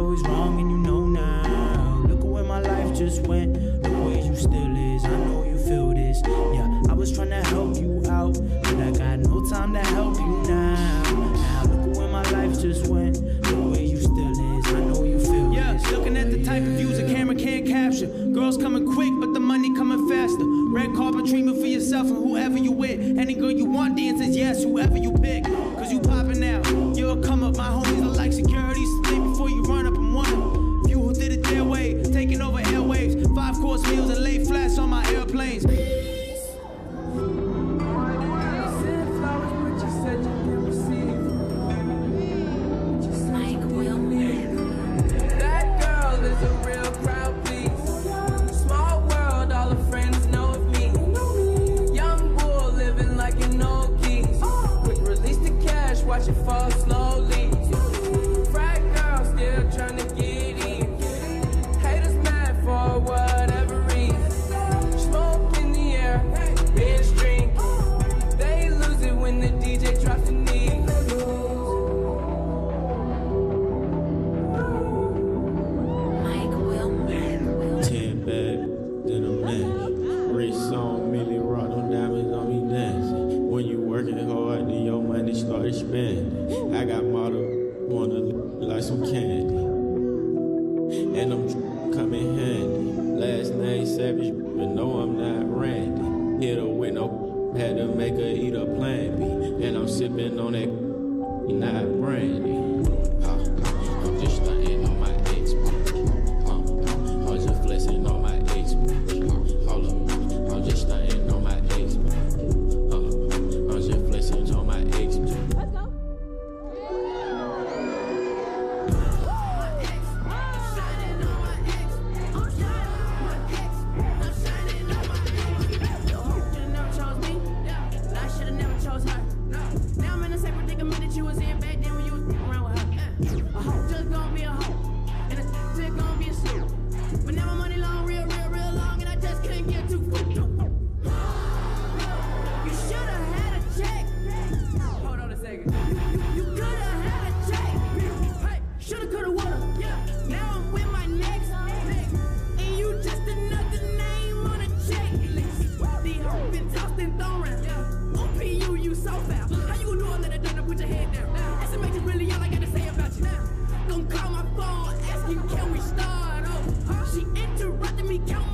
Always wrong and you know now. Look at where my life just went, the way you still is. I know you feel this, yeah. I was trying to help you out, but I got no time to help you now. Now look at where my life just went, the way you still is. I know you feel this. Yeah, looking at the type of views a camera can't capture. Girls coming quick, but the money coming faster. Red carpet treatment for yourself and whoever you with. Any girl you want dances, yes, whoever you pick. Cause you popping out, you'll come up. My homies are like security, sleep before you run up and one. Few who did it their way, taking over airwaves. 5-course meals and lay flats on my airplanes. Watch it fall slowly. Frat girl still tryna get in. Haters mad for whatever reason. Smoke in the air, bitch drink. They lose it when the DJ drops the knee. Mike Wilmer. 10 back, then I'm next. Rich song, Millie Rock, no diamonds on me dancing. When you working hard, then your money start expanding. I got model, wanna look like some candy. And I'm coming handy. Last name Savage, but no, I'm not Randy. Hit her with no, had to make her eat a Plan B. And I'm sipping on that, not brandy. I'm just stunting on my ex. I'm just flexing on my ex. Hold up, I'm just stunting on my ex. On my ex. Let's go. Count